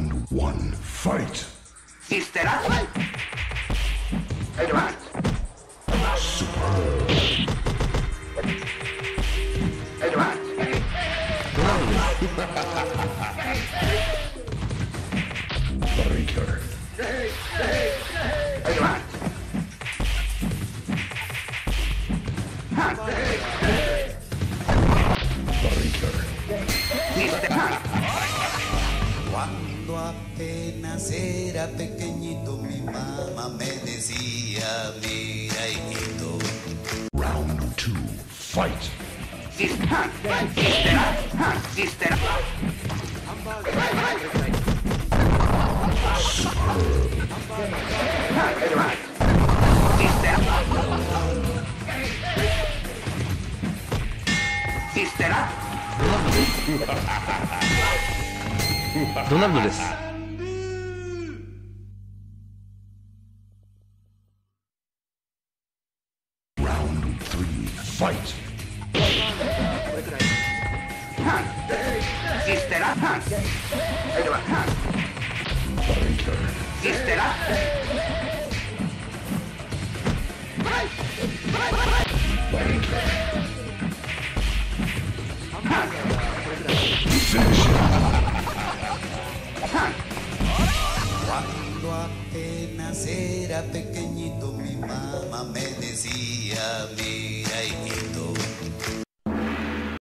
Round one, fight! Is there a fight? Advance! Superb! Advance! Breaker! Advance! Cuando apenas era pequeñito, mi mamá me decía, mira hijito. Round two, fight.ドナルドです。Round three, fight. システラハン。エドワハン。システラ。はい。はい。Cuando apenas era pequeñito, mi mamá me decía,